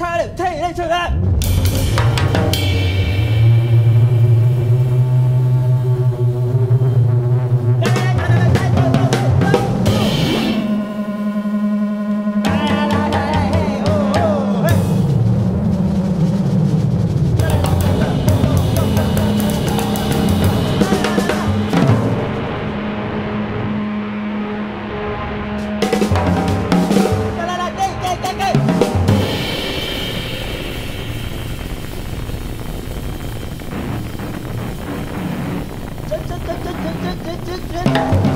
Turn it! Just